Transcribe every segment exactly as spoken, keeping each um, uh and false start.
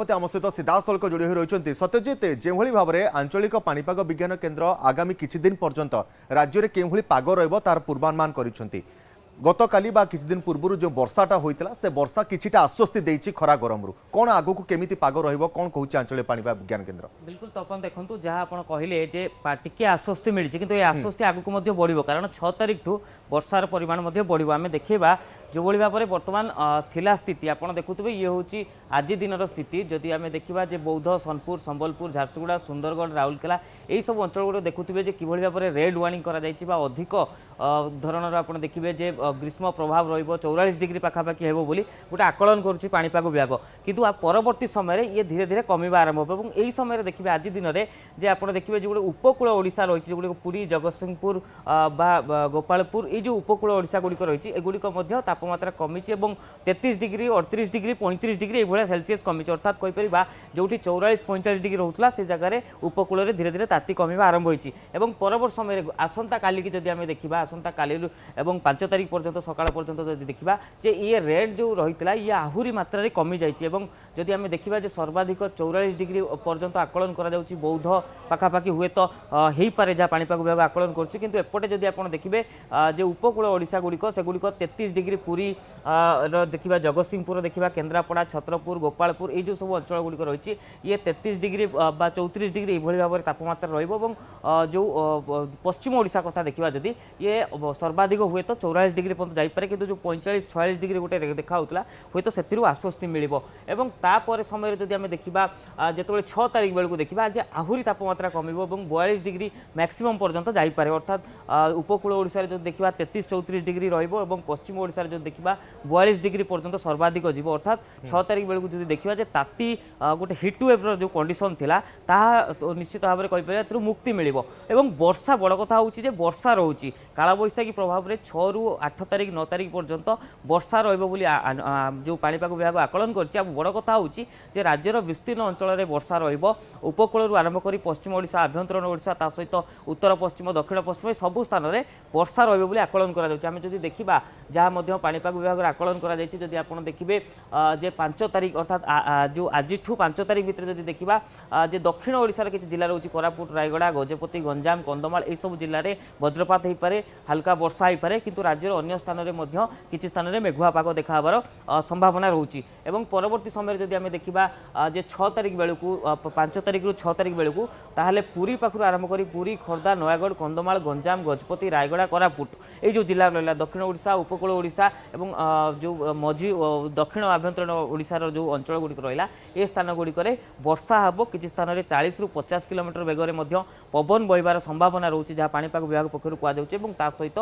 आम सहित सीधासलख जोड़ी रही सत्यजित जेभली भाव में आंचलिक पानीपाग विज्ञान केन्द्र आगामी किछि दिन पर्यंत राज्य में केउली पाग रहिबो तार पूर्वानुमान करिसेंती। गतकाली बा किछि दिन पूर्वरु जो वर्षाटा होइतला से वर्षा किछिटा आश्वस्ति देछि खरा गरमरु कोन आगुकु केमिति पाग रहिबो कोन कहूछि आंचलिक पानीपाग विज्ञान केन्द्र। बिल्कुल तपन देखंतु जहा आपण कहिले जे पाटिके आश्वस्ति मिलिछि किंतु ए आश्वस्ति आगुकु मध्ये बढिबो कारण छह तारिख ठु वर्षार परिमाण मध्ये बढिबो। आमे देखिबा जो भली भाव में बर्तमान थिला स्थिति आपड़ देखुवे ये हूँ आज दिन स्थिति जदि आम देखा बौद्ध सोनपुर संबलपुर झारसुगुड़ा सुंदरगढ़ राउरकेला यही सब अंचल गुड़ा देखुवे कि भाव में रेड वार्निंग अधिक धरणर आप देखिए जे ग्रीष्म प्रभाव रौरास डिग्री पखापाखि हो बोली गोटे आकलन करुच्ची पाणीपाग विभाग कितु परवर्त समय ये धीरे धीरे कम आरंभ हो यही समय देखिए आज दिन में जे आप देखिए जो गोटे उपकूल ओडिशा रही है गुड़िक पुरी जगत सिंहपुर गोपालपुर ये जो उपकूल ओडिशा गुड़िक रही है एगुड़िक तापमात्रा कमी तेतीस डिग्री अड़तीस डिग्री पैंतीस डिग्री ये सेल्सियस कमी अर्थात कहीपर जो चौरास पैंतालीस डिग्री रोला से जगह उपकूल धीरे धीरे ताती कम आरंभ होती परवर्त समय आसंता काली की जब आम देखा आसंता काली पांच तारिख पर्यंत सकाल पर्यंत देखा ये रेड जो रही ये आहरी मात्रा कमी जाती आम देखा सर्वाधिक चौरास डिग्री पर्यंत आकलन कर बौद्ध पखापाखि हुए तो हो पारे जहाँ पाणीपाग विभाग आकलन करपटे जब आप देखिए जो उपकूल ओडिशा गुड़िक से गुड़िक तेतीस डिग्री पुरी देखा जगत सिंहपुर देखा केन्द्रापड़ा छत्रपुर गोपालपुर ये जो सब अंचल गुड़िक रही ये तेतीस डिग्री बा चौतीस डिग्री ये भाव में तापमात्रा रहा जो पश्चिम ओडिशा कथा देखा जदि ये सर्वाधिक हुए तो चौरास डिग्री पर्यंत जापे कि जो पैंचाश छयालीस डिग्री गोटे देखा हे तो से आश्वस्ति मिले तापर समय जब आम देखा जो छः तारिख बेलू देखा आज आहरी तापमात्रा कम बयालीस डिग्री मैक्सीम पर्यंत जापे अर्थात उपकूल ओडिशा जो देखा तेतीस चौतीस डिग्री रोक पश्चिम ओडिशा जो देखा बयालीस डिग्री पर्यंत सर्वाधिक जीव अर्थात छः तारिख बेलू जो देखा ताती गोटे हिटवेव्र जो कंडीशन थी निश्चित भाव में कहीपर मुक्ति मिले और वर्षा बड़ कथा हूँ वर्षा रोचे कालबैशाखी प्रभाव में छः रु आठ तारिख नौ तारिख पर्यंत वर्षा रोली जो पाणीपाग विभाग आकलन कर बड़ कथा हूँ राज्यर विस्तीर्ण अंचल में वर्षा उपकूल आरंभ कर पश्चिम ओडिशा आभ्यंतरण ओडिशा ता सहित उत्तर पश्चिम दक्षिण पश्चिम सबू स्थान में वर्षा रोली आकलन करें देखा जहाँ पाणीपाग विभाग आकलन करें आप देखिए जे पांच तारिख अर्थात जो आज पांच तारिख भितर जब देखा जे दक्षिण ओडिशार किसी जिला रोचे कोरापुट रायगड़ा गजपति गंजाम कंधमाल यू जिले में वज्रपात हो पारे हल्का वर्षा हो पारे किंतु राज्यर अन्य स्थान में किसी स्थान में मेघुआ पाग देखा संभावना रोची एवं परवर्त समय जब आम देखा जे छः तारिख बेलू पांच तारिख रु छः तारिख बेलू ताहले पुरी पाखु आरंभ कर पुरी खोर्धा नयागढ़ कंधमाल गंजाम गजपति रायगड़ा कोरापुट ये जो जिला रहा दक्षिण ओडिशा उपकूल ओडिशा एवं जो मझी दक्षिण आभ्यंतरण ओडिशार जो अंचल गुड़िक रहा ये स्थान गुड़िक वर्षा हम किसी स्थान में चालीस रु पचास किलोमीटर वेगर पवन बहबार संभावना रोचे जहाँ पाणीपाग विभाग पक्षर कहुता सहित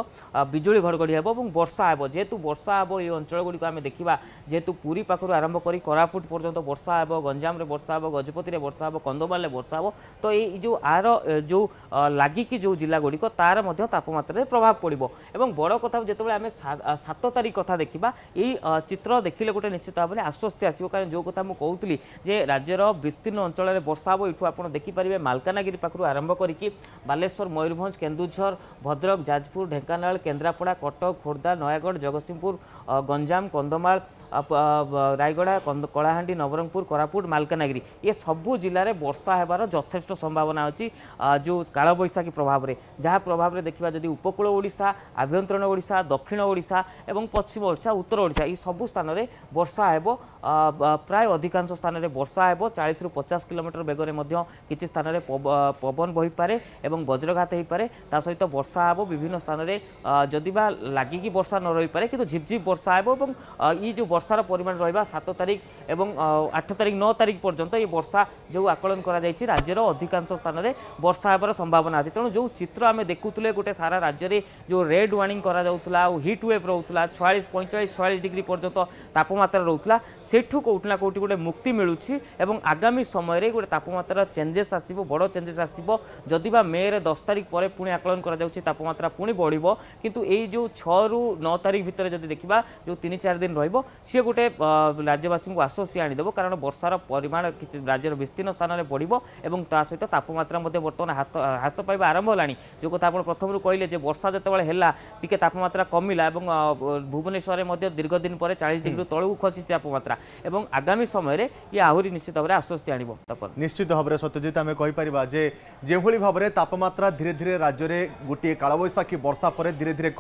बिजुली घड़घड़ी हे और वर्षा हे जेहेतु वर्षा हे ये अंचल गुड़िक आम देखा जेहेतु पुरी पाखु आरंभ कर कोरापुट पर्यंत वर्षा हे गंजाम में वर्षा हे गजपति वर्षा हे कंधमाल वर्षा हे तो ये जो आर जो लगिकी जो जिला गुड़िक तार तापमात्रा प्रभाव पड़ो और बड़ कथा जो आम सात तारिख कथा देखा यही चित्र देखिले गोटे निश्चित भाव में आश्वस्ति आसो कारण जो कथा मुझे कहूली जे राज्यर विस्तीर्ण अंचल में वर्षा हे यू आप देखिपारे मालकानगिरी पाखु आरंभ करके बालेश्वर मयूरभंज केन्दुझर भद्रक जाजपुर ढेंकानाल केन्द्रापड़ा कटक खोर्धा नयागढ़ जगत सिंहपुर गंजाम कंधमाल रायगड़ा कलाहांडी नवरंगपुर कोरापुट मालकानगिरी ये सबू जिले में वर्षा होबार यथेष्ट संभावना अच्छी जो कालबैशाखी प्रभाव में जहाँ प्रभाव में देखा जदि उपकूल ओडिशा आभ्यंतरण ओडिशा दक्षिण ओडिशा एवं पश्चिम ओडिशा उत्तर ओडिशा ये सबू स्थान में वर्षा हो प्राय अधिकांश स्थान में वर्षा हो चालीस रु पचास किलोमीटर वेगर किसी स्थान में पवन बही पारे एवं वज्रघात हो पारे ता सहित वर्षा हो विभिन्न स्थान में जदिबा लागिकी वर्षा न रही पारे किंतु झिपझिप वर्षा हो ये जो वर्षार परिमाण रहा सात तारिख एवं आठ तारिख नौ तारिख पर्यंत ये वर्षा जो आकलन कर राज्यर अधिकांश स्थान में वर्षा होबार संभावना अच्छी तेणु जो चित्र आम देखुले गोटे सारा राज्य में जो रेड वार्निंग हिटवेव रोला छयालीस पैंचाश छयालीस डिग्री पर्यंत तापमात्रा रोला सेठू कौटिना कौटि गोटे मुक्ति मिलूँ और आगामी समय गोटे तापमात्रा चेंजेस आसो बड़ चेंजेस आसो जदिबा मे दस तारिख पर पुणी आकलन करपमात्रा पुणी बढ़ कि जो छः रु नौ तारिख भितर जब देखा जो तीन चार दिन रही सी गोटे राज्यवासी को आश्वस्ति आनीदेव कारण वर्षार परिमाण किसी राज्यर विस्तीर्ण स्थान में बढ़ और ता सहित तापमात्रा बर्तमान हाथ ह्रास पाइबा आरंभ होलानी जो कथा आप प्रथम कहले वर्षा जितेबाला हैला टिके तापमात्रा कमिला भुवनेश्वर में दीर्घ दिन पर चालीस डिग्री तलू खसी तापमात्रा और आगामी समय ये आहरी निश्चित भाव में आश्वस्ति आनीब। निश्चित भाव में सत्यजित आम कहीपर जे भाव में तापमात्रा धीरे धीरे राज्य में गोटे कालबैशाखी वर्षा पर धीरे धीरे